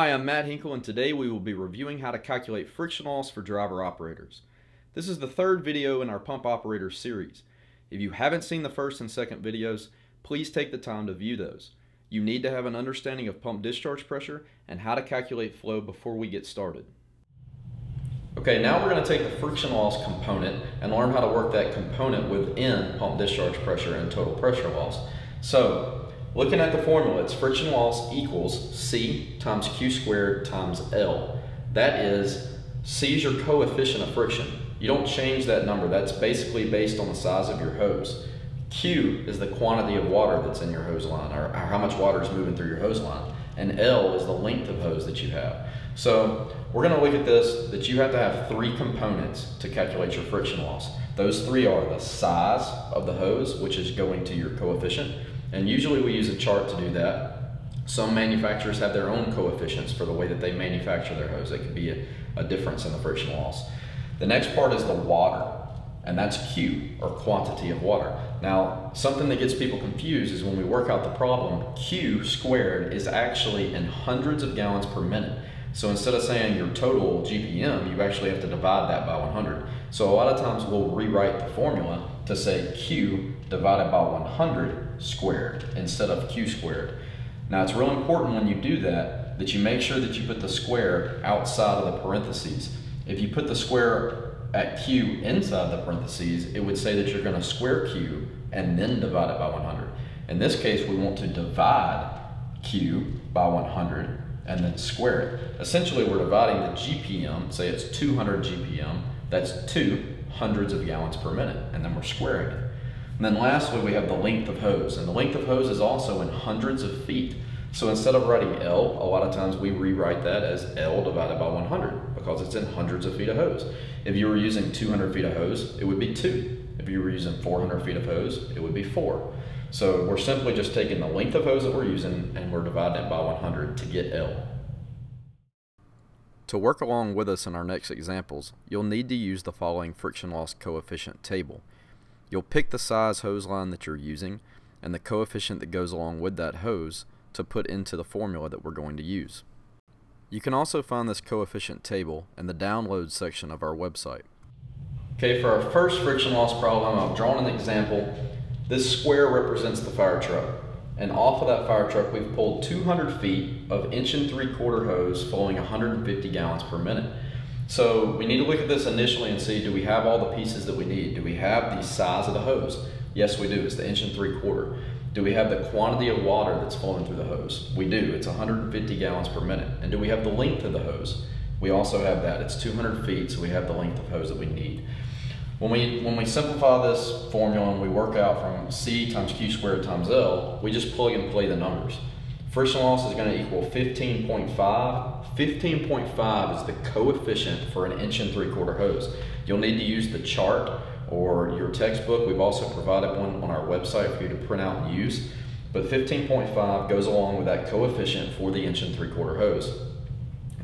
Hi, I'm Matt Hinkle, and today we will be reviewing how to calculate friction loss for driver operators. This is the third video in our pump operator series. If you haven't seen the first and second videos, please take the time to view those. You need to have an understanding of pump discharge pressure and how to calculate flow before we get started. Okay, now we're going to take the friction loss component and learn how to work that component within pump discharge pressure and total pressure loss. So, looking at the formula, it's friction loss equals C times Q squared times L. That is, C is your coefficient of friction. You don't change that number. That's basically based on the size of your hose. Q is the quantity of water that's in your hose line, or how much water is moving through your hose line. And L is the length of hose that you have. So we're going to look at this, that you have to have three components to calculate your friction loss. Those three are the size of the hose, which is going to your coefficient. And usually we use a chart to do that. Some manufacturers have their own coefficients for the way that they manufacture their hose. It could be a difference in the friction loss. The next part is the water, and that's Q, or quantity of water. Now, something that gets people confused is when we work out the problem, Q squared is actually in hundreds of gallons per minute. So instead of saying your total GPM, you actually have to divide that by 100. So a lot of times we'll rewrite the formula to say Q divided by 100 squared instead of Q squared. Now it's real important when you do that, that you make sure that you put the square outside of the parentheses. If you put the square at Q inside the parentheses, it would say that you're going to square Q and then divide it by 100. In this case, we want to divide Q by 100 and then square it. Essentially, we're dividing the GPM, say it's 200 GPM, that's 2 hundredths of gallons per minute, and then we're squaring it. And then lastly, we have the length of hose, and the length of hose is also in hundreds of feet. So instead of writing L, a lot of times we rewrite that as L divided by 100 because it's in hundreds of feet of hose. If you were using 200 feet of hose, it would be 2. If you were using 400 feet of hose, it would be 4. So we're simply just taking the length of hose that we're using and we're dividing it by 100 to get L. To work along with us in our next examples, you'll need to use the following friction loss coefficient table. You'll pick the size hose line that you're using and the coefficient that goes along with that hose to put into the formula that we're going to use. You can also find this coefficient table in the download section of our website. Okay, for our first friction loss problem, I've drawn an example. This square represents the fire truck. And off of that fire truck, we've pulled 200 feet of 1 3/4 inch hose flowing 150 gallons per minute. So we need to look at this initially and see, do we have all the pieces that we need? Do we have the size of the hose? Yes, we do. It's the 1 3/4 inch. Do we have the quantity of water that's flowing through the hose? We do. It's 150 gallons per minute. And do we have the length of the hose? We also have that. It's 200 feet, so we have the length of hose that we need. When we simplify this formula and we work out from C times Q squared times L, we just plug and play the numbers. Friction loss is going to equal 15.5. 15.5 is the coefficient for an 1 3/4 inch hose. You'll need to use the chart or your textbook. We've also provided one on our website for you to print out and use. But 15.5 goes along with that coefficient for the 1 3/4 inch hose.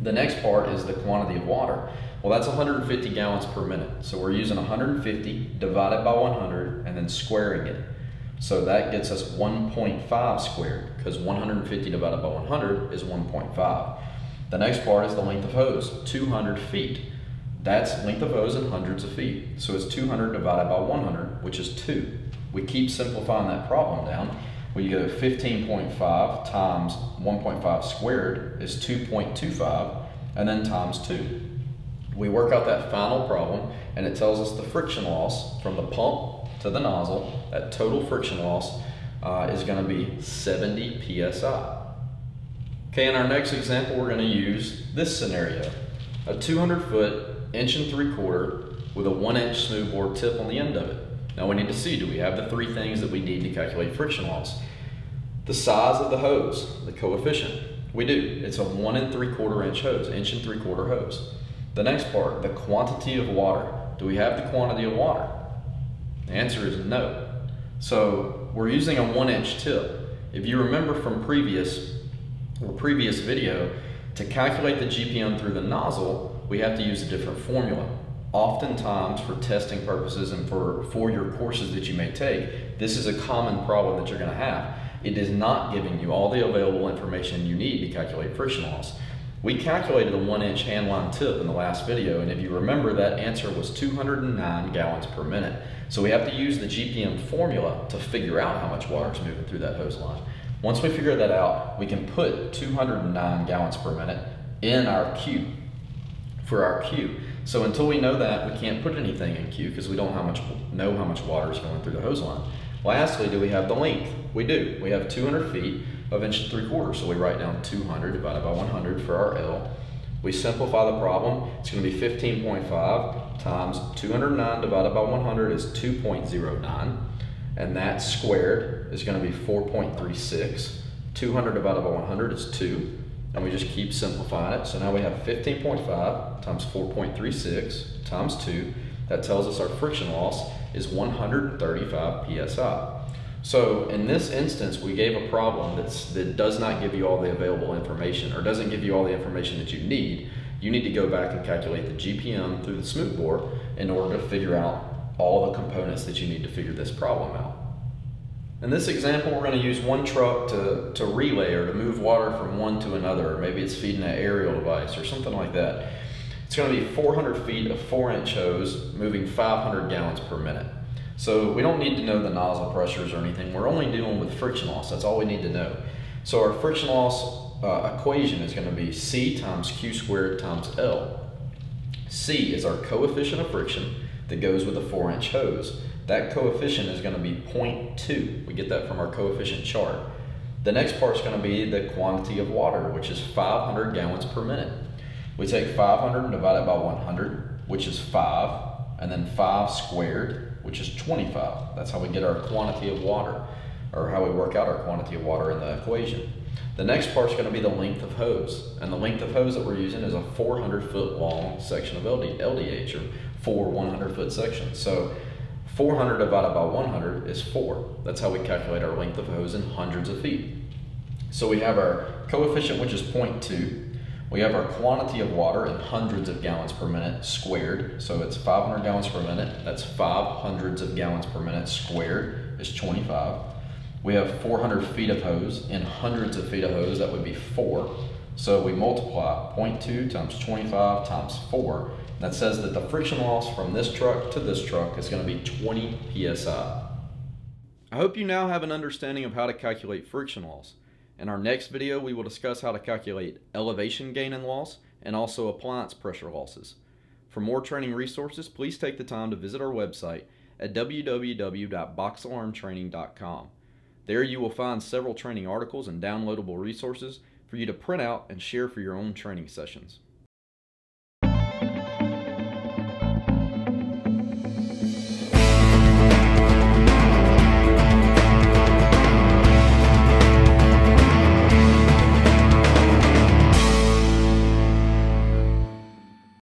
The next part is the quantity of water. Well, that's 150 gallons per minute. So we're using 150 divided by 100 and then squaring it. So that gets us 1.5 squared because 150 divided by 100 is 1.5. The next part is the length of hose, 200 feet. That's length of hose in hundreds of feet. So it's 200 divided by 100, which is 2. We keep simplifying that problem down. We go 15.5 times 1.5 squared is 2.25, and then times 2. We work out that final problem, and it tells us the friction loss from the pump to the nozzle, that total friction loss is going to be 70 psi. Okay, in our next example, we're going to use this scenario. A 200-foot 1 3/4 inch with a 1 inch smoothbore tip on the end of it. Now we need to see, do we have the three things that we need to calculate friction loss? The size of the hose, the coefficient. We do. It's a 1 3/4 inch hose, 1 3/4 inch hose. The next part, the quantity of water. Do we have the quantity of water? The answer is no. So we're using a 1 inch tip. If you remember from previous video, to calculate the GPM through the nozzle, we have to use a different formula. Oftentimes, for testing purposes and for your courses that you may take, this is a common problem that you're going to have. It is not giving you all the available information you need to calculate friction loss. We calculated a 1-inch handline tip in the last video, and if you remember, that answer was 209 gallons per minute. So we have to use the GPM formula to figure out how much water is moving through that hose line. Once we figure that out, we can put 209 gallons per minute in our Q, for our Q. So until we know that, we can't put anything in Q because we don't know how much water is going through the hose line. Lastly, do we have the length? We do. We have 200 feet of 1 3/4. So we write down 200 divided by 100 for our L. We simplify the problem. It's going to be 15.5 times 209 divided by 100 is 2.09. And that squared is going to be 4.36. 200 divided by 100 is 2. And we just keep simplifying it. So now we have 15.5 times 4.36 times 2. That tells us our friction loss is 135 psi. So in this instance, we gave a problem that does not give you all the available information, or doesn't give you all the information that you need. You need to go back and calculate the GPM through the smoothbore in order to figure out all the components that you need to figure this problem out. In this example, we're going to use one truck to relay or to move water from one to another, or maybe it's feeding an aerial device or something like that. It's going to be 400 feet of 4-inch hose moving 500 gallons per minute. So we don't need to know the nozzle pressures or anything. We're only dealing with friction loss. That's all we need to know. So our friction loss equation is going to be C times Q squared times L. C is our coefficient of friction that goes with a 4-inch hose. That coefficient is going to be 0.2. We get that from our coefficient chart. The next part is going to be the quantity of water, which is 500 gallons per minute. We take 500 and divide it by 100, which is 5, and then 5 squared, which is 25. That's how we get our quantity of water, or how we work out our quantity of water in the equation. The next part is going to be the length of hose, and the length of hose that we're using is a 400-foot long section of LDH, or 4 100-foot sections. So 400 divided by 100 is 4. That's how we calculate our length of hose in hundreds of feet. So we have our coefficient, which is 0.2. We have our quantity of water in hundreds of gallons per minute squared. So it's 500 gallons per minute. That's 5 hundredths of gallons per minute squared is 25. We have 400 feet of hose in hundreds of feet of hose. That would be 4. So we multiply 0.2 times 25 times 4. That says that the friction loss from this truck to this truck is going to be 20 psi. I hope you now have an understanding of how to calculate friction loss. In our next video, we will discuss how to calculate elevation gain and loss, and also appliance pressure losses. For more training resources, please take the time to visit our website at www.boxalarmtraining.com. There you will find several training articles and downloadable resources for you to print out and share for your own training sessions.